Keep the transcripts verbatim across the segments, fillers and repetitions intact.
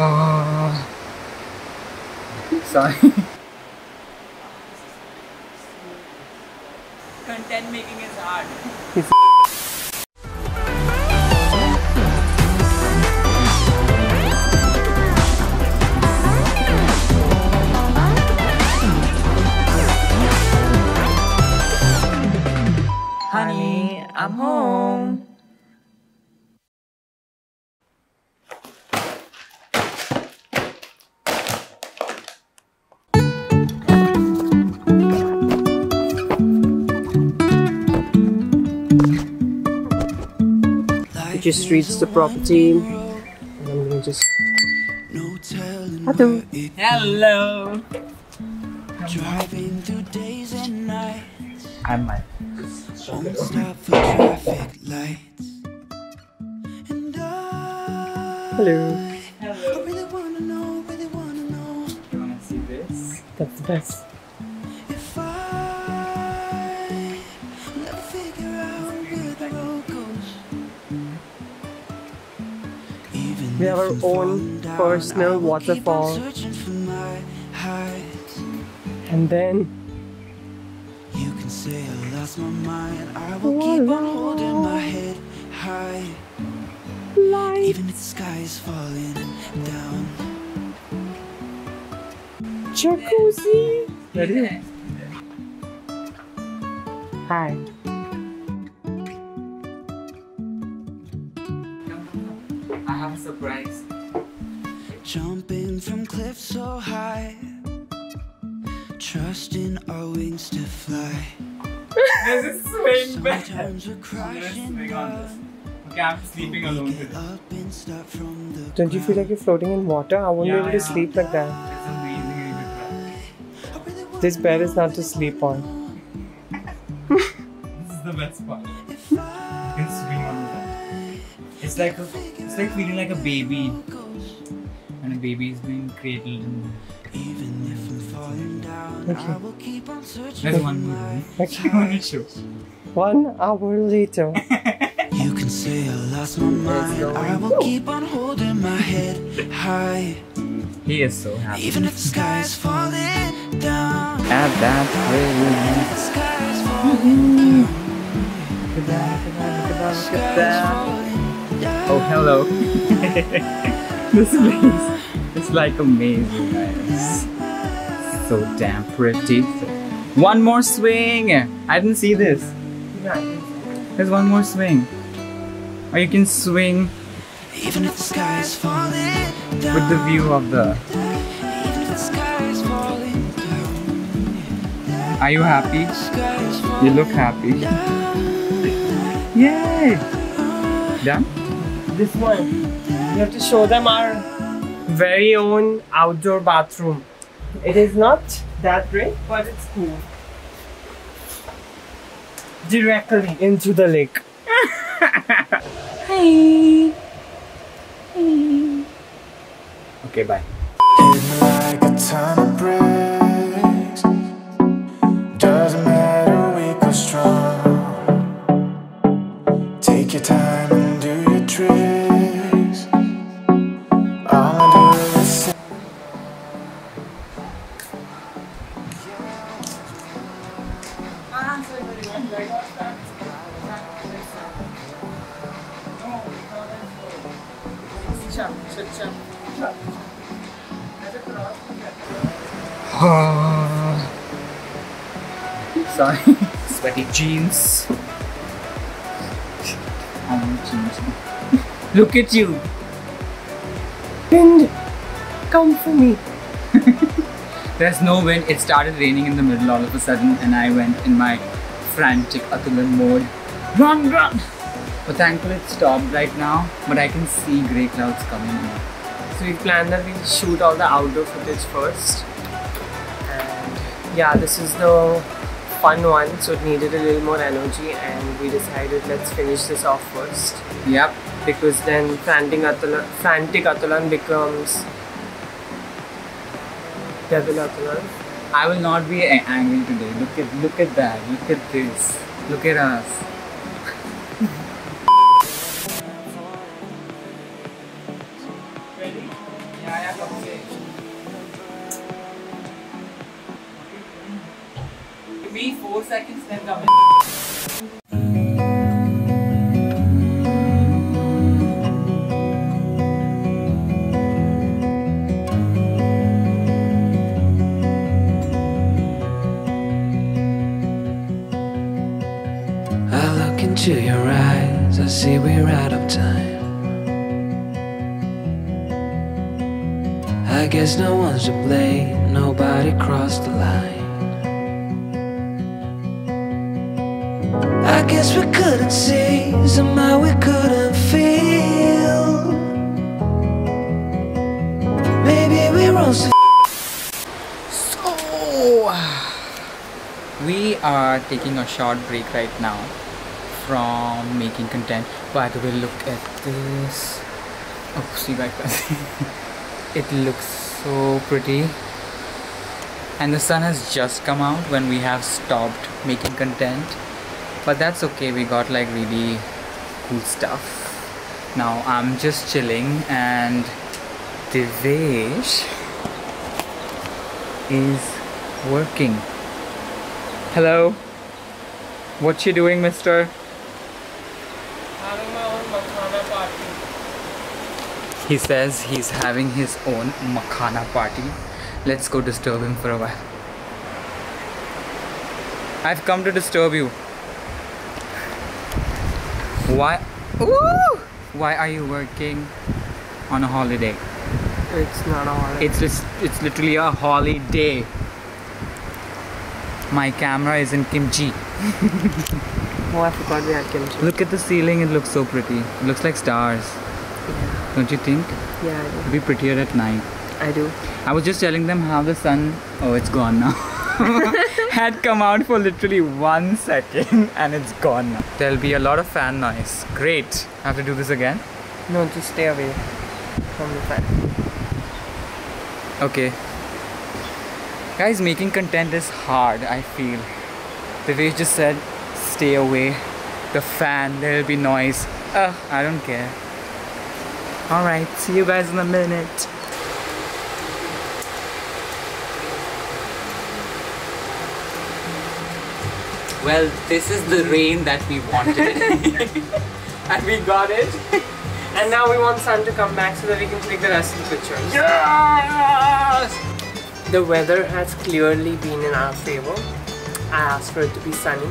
Uh, sorry. Content making is hard. Honey, I'm home. Just reached the property and I'm gonna just Hello. Hello. Driving through days and nights. I'm mine. Won't stop for traffic lights. And I Hello. Hello. I really wanna know, really wanna know. You wanna see this? That's the best. We have our own personal waterfall, and then you can say I lost my mind. I will keep on holding my head high, even if the sky is falling down. Jacuzzi. Ready? Hi. I have a surprise. Jumping from cliffs so high, trusting our wings to fly. This is swing back. I'm swing on this. Okay, I'm sleeping alone today. Don't you feel like you're floating in water? I won't yeah, be able to yeah. sleep like that. It's amazing. Really this bed is not to sleep on. This is the best part. You can swing on the bed. It's like a It's like feeling like a baby, and a baby is being cradled. Even if I'm falling down, I will keep on searching. There's one movie. Okay. One hour later. You can say I lost my mind. I will keep on holding my head high. He is so happy. Even if the sky is falling down. At that way. Oh hello! This place is like amazing, guys. So damn pretty. One more swing. I didn't see this. There's one more swing. Or you can swing with the view of the. Are you happy? You look happy. Yay! Done. This one, you have to show them our very own outdoor bathroom. It is not that great, but it's cool. Directly into the lake. Hey. Hey. Okay, bye. It's like a ton of bricks. Doesn't matter weak or strong. Take your time and do your tricks. Sorry. Sweaty jeans. I'm changing. Look at you. Wind, come for me. There's no wind. It started raining in the middle all of a sudden, and I went in my frantic Atulan mode. Run, run! But thankfully it stopped right now, but I can see grey clouds coming in. So we planned that we'll shoot all the outdoor footage first. And yeah, this is the fun one, so it needed a little more energy, and we decided let's finish this off first. Yep. Because then frantic Atulan, frantic Atulan becomes devil Atulan. I will not be angry today. Look at look at that. Look at this. Look at us. Ready? Yeah. आया कब से मी four seconds then come to your eyes, I see we're out of time. I guess no one's to blame, nobody crossed the line. I guess we couldn't see, somehow we couldn't feel. Maybe we're all so. So we are taking a short break right now from making content. By the way, look at this. Oh, see guys, it looks so pretty. And the sun has just come out when we have stopped making content, but that's okay. We got like really cool stuff. Now I'm just chilling and Divesh is working. Hello, what you doing, mister? Having my own makhana party. He says he's having his own makhana party. Let's go disturb him for a while. I've come to disturb you. Why? Ooh! Why are you working on a holiday? It's not a holiday. It's just, it's literally a holiday. My camera is in kimchi. Oh, I forgot we had kimchi. Look at the ceiling, it looks so pretty. It looks like stars. Yeah. Don't you think? Yeah, I do. It'd be prettier at night. I do. I was just telling them how the sun, oh, it's gone now, had come out for literally one second and it's gone now. There'll be a lot of fan noise. Great. Have to do this again? No, just stay away from the fan. Okay. Guys, making content is hard, I feel. Divesh just said, stay away, the fan, there will be noise. Ugh, I don't care. Alright, see you guys in a minute. Well, this is the rain that we wanted. And we got it. And now we want sun to come back so that we can take the rest of the pictures. Yes! The weather has clearly been in our favor. I asked for it to be sunny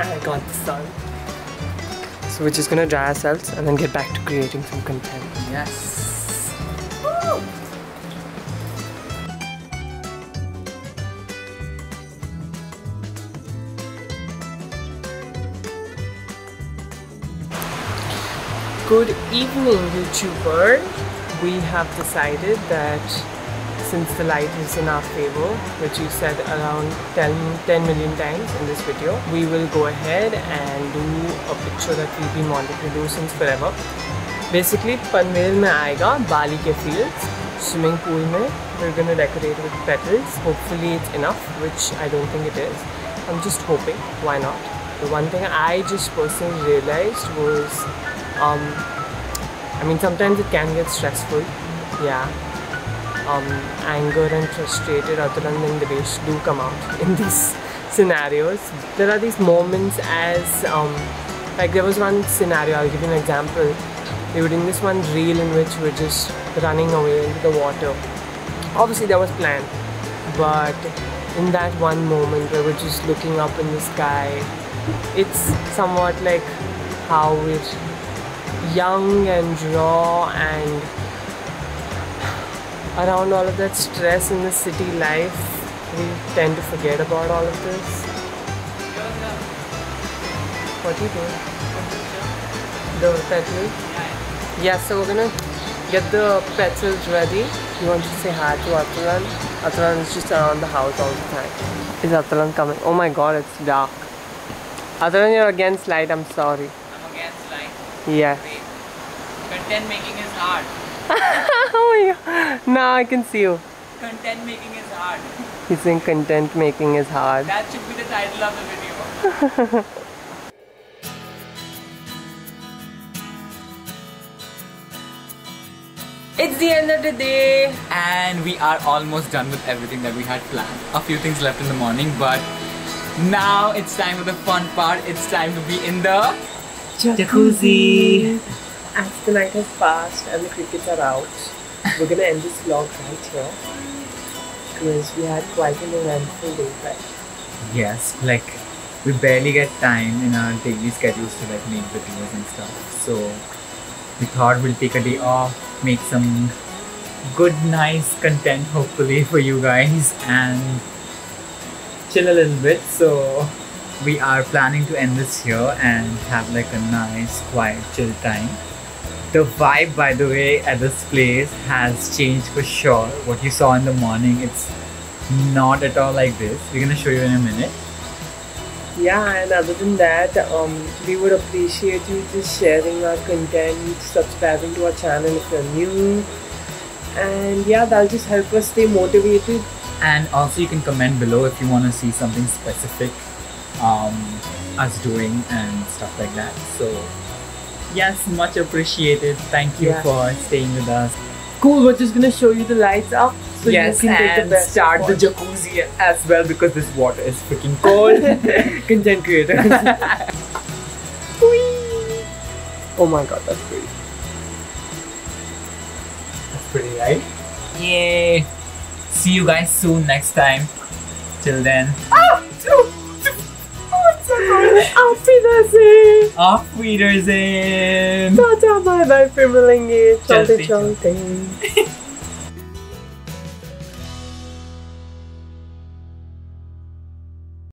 and I got the sun. So we're just gonna dry ourselves and then get back to creating some content. Yes! Woo! Good evening, YouTuber. We have decided that since the light is in our favor, which you said around ten million times in this video, we will go ahead and do a picture that we've been wanting to do since forever. Basically, Panvel mein aayega, Bali ke fields, swimming pool mein. We're going to decorate with petals. Hopefully it's enough, which I don't think it is. I'm just hoping, why not? The one thing I just personally realized was, um, I mean, sometimes it can get stressful, yeah. Um, anger and frustrated Atulan and Divesh do come out in these scenarios. There are these moments as um, like there was one scenario, I'll give you an example. We were doing this one reel in which we were just running away into the water. Obviously that was planned, but in that one moment where we're just looking up in the sky, it's somewhat like how we're young and raw and around all of that stress in the city life, we tend to forget about all of this. What do you do? The petal? Yeah, so we're gonna get the petals ready. You want to say hi to Atulan? Atulan is just around the house all the time. Is Atulan coming? Oh my god, it's dark. Atulan, you're against light, I'm sorry. I'm against light? Yeah. Wait. Content making is hard. Oh my god. Now I can see you. Content making is hard. He's saying content making is hard. That should be the title of the video. It's the end of the day and we are almost done with everything that we had planned. A few things left in the morning, but now it's time for the fun part. It's time to be in the jacuzzi. As the night has passed and the crickets are out, we're gonna end this vlog right here because we had quite an eventful day, right? Yes, like we barely get time in our daily schedules to like make videos and stuff. So we thought we'll take a day off, make some good, nice content hopefully for you guys, and chill a little bit. So we are planning to end this here and have like a nice, quiet, chill time. The vibe, by the way, at this place has changed for sure. What you saw in the morning, it's not at all like this. We're gonna show you in a minute. Yeah, and other than that, um, we would appreciate you just sharing our content, subscribing to our channel if you're new. And yeah, that'll just help us stay motivated. And also you can comment below if you want to see something specific um, us doing and stuff like that. So yes, much appreciated. Thank you yeah. for staying with us. Cool, we're just gonna show you the lights up. So yes, you can and take the best start the jacuzzi as well because this water is freaking cold. Content creators. Oh my god, that's pretty. That's pretty, right? Yay! See you guys soon next time. Till then. Ah! Auf Wiedersehen! Auf Wiedersehen! Tata, bye bye, Fimmelinge! Cholte, cholte!